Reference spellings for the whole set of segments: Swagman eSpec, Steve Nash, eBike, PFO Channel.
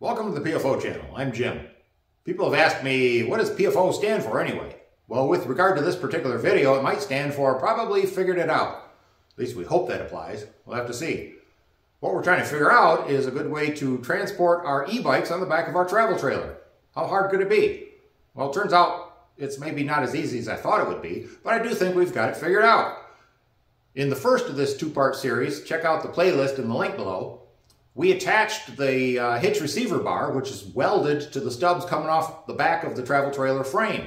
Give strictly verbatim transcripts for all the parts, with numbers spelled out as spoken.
Welcome to the P F O Channel. I'm Jim. People have asked me, what does P F O stand for anyway? Well, with regard to this particular video, it might stand for probably figured it out. At least we hope that applies. We'll have to see. What we're trying to figure out is a good way to transport our e-bikes on the back of our travel trailer. How hard could it be? Well, it turns out it's maybe not as easy as I thought it would be, but I do think we've got it figured out. In the first of this two-part series, check out the playlist in the link below. We attached the uh, hitch receiver bar, which is welded to the stubs coming off the back of the travel trailer frame.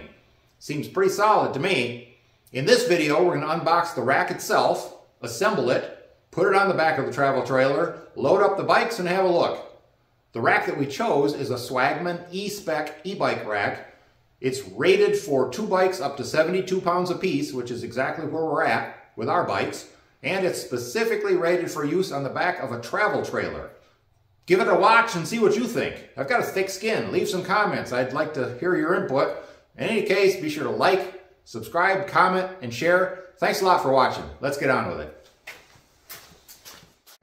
Seems pretty solid to me. In this video, we're going to unbox the rack itself, assemble it, put it on the back of the travel trailer, load up the bikes, and have a look. The rack that we chose is a Swagman eSpec e-bike rack. It's rated for two bikes up to seventy-two pounds apiece, which is exactly where we're at with our bikes, and it's specifically rated for use on the back of a travel trailer. Give it a watch and see what you think. I've got a thick skin. Leave some comments. I'd like to hear your input. In any case, be sure to like, subscribe, comment, and share. Thanks a lot for watching. Let's get on with it.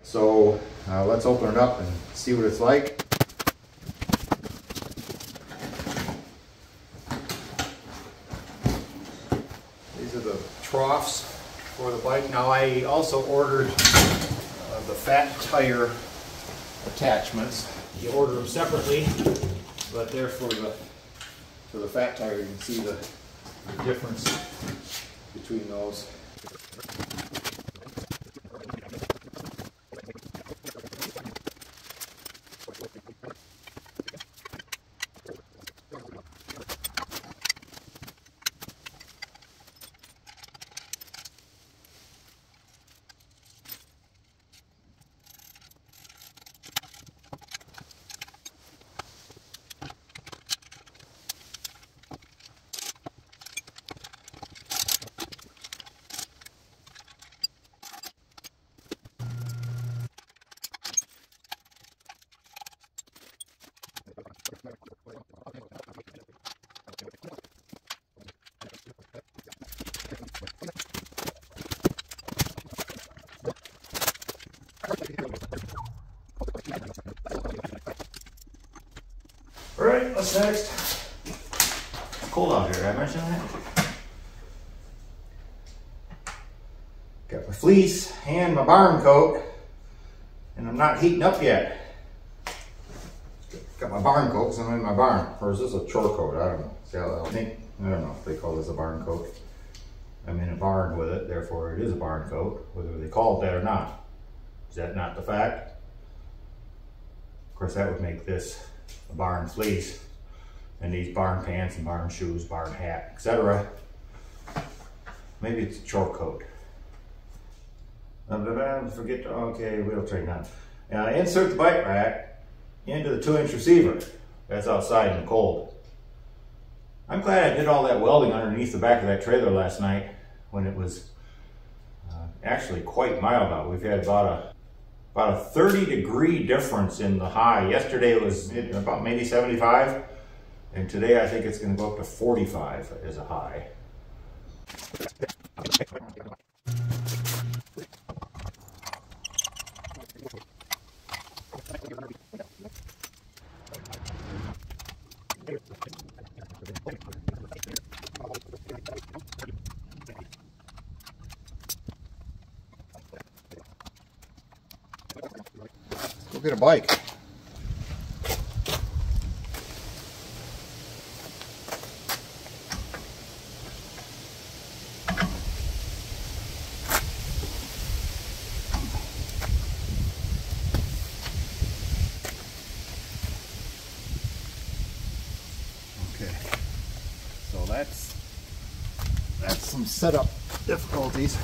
So uh, let's open it up and see what it's like. These are the troughs for the bike. Now I also ordered uh, the fat tire attachments. You order them separately, but they're for the for the fat tire. You can see the, the difference between those. Alright, what's next? It's cold out here, did I mention that? Got my fleece and my barn coat, and I'm not heating up yet. Got my barn coat because I'm in my barn. Or is this a chore coat? I don't know. See how I think, I don't know if they call this a barn coat. I'm in a barn with it, therefore it is a barn coat, whether they call it that or not. Is that not the fact? Of course, that would make this a barn fleece, and these barn pants and barn shoes, barn hat, et cetera. Maybe it's a chore coat. I forget to, okay, we'll train that. Now I insert the bike rack into the two inch receiver. That's outside in the cold. I'm glad I did all that welding underneath the back of that trailer last night when it was uh, actually quite mild out. We've had about a About a thirty degree difference in the high. Yesterday it was about maybe seventy-five, and today I think it's going to go up to forty-five as a high. Go get a bike. Okay, so that's that's some setup difficulties.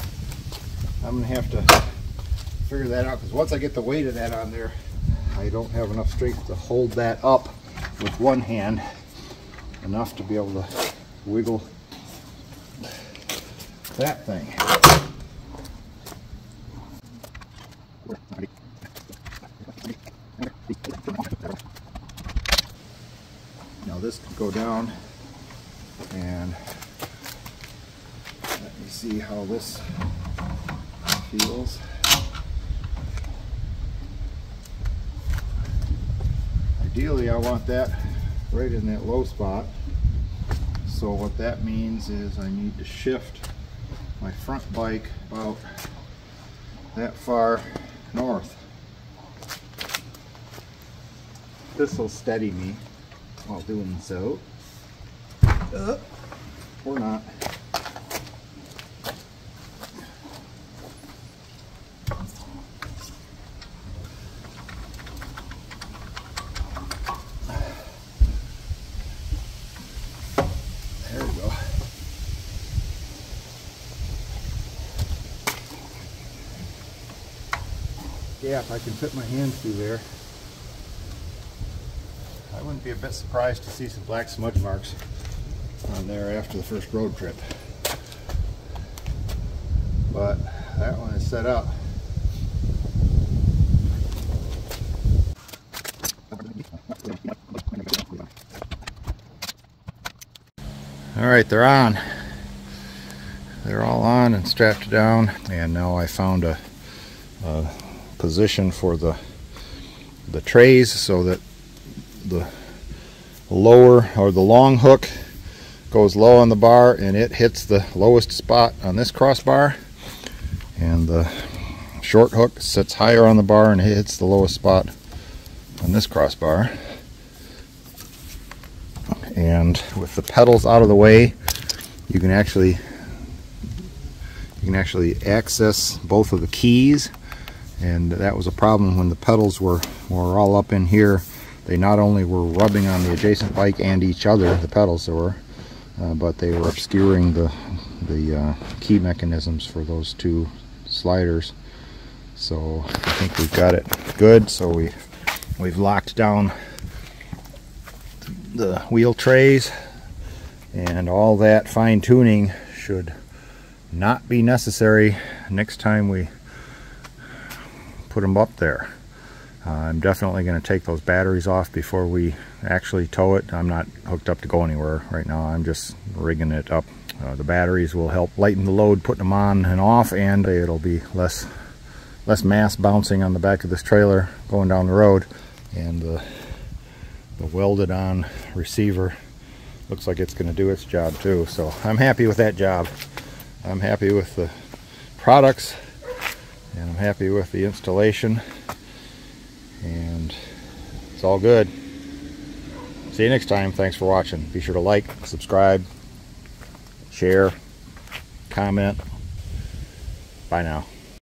I'm gonna have to figure that out, because once I get the weight of that on there, I don't have enough strength to hold that up with one hand enough to be able to wiggle that thing. Now this can go down, and let me see how this feels. ideally I want that right in that low spot. So what that means is I need to shift my front bike about that far north. This will steady me while doing so, uh, or not. Yeah, if I can put my hand through there, I wouldn't be a bit surprised to see some black smudge marks on there after the first road trip. But that one is set up. All right, they're on. They're all on and strapped down, and now I found a, a position for the the trays so that the lower or the long hook goes low on the bar and it hits the lowest spot on this crossbar, and the short hook sits higher on the bar and hits the lowest spot on this crossbar. And with the pedals out of the way, you can actually you can actually access both of the keys. And that was a problem when the pedals were, were all up in here. They not only were rubbing on the adjacent bike and each other, the pedals were, uh, but they were obscuring the, the uh, key mechanisms for those two sliders. So I think we've got it good. So we, we've locked down the wheel trays, and all that fine tuning should not be necessary next time we put them up there. Uh, I'm definitely going to take those batteries off before we actually tow it. I'm not hooked up to go anywhere right now. I'm just rigging it up. Uh, the batteries will help lighten the load, putting them on and off, and it'll be less less mass bouncing on the back of this trailer going down the road. And the, the welded on receiver looks like it's going to do its job too. So I'm happy with that job. I'm happy with the products, and I'm happy with the installation, and it's all good. See you next time. Thanks for watching. Be sure to like, subscribe, share, comment. Bye now.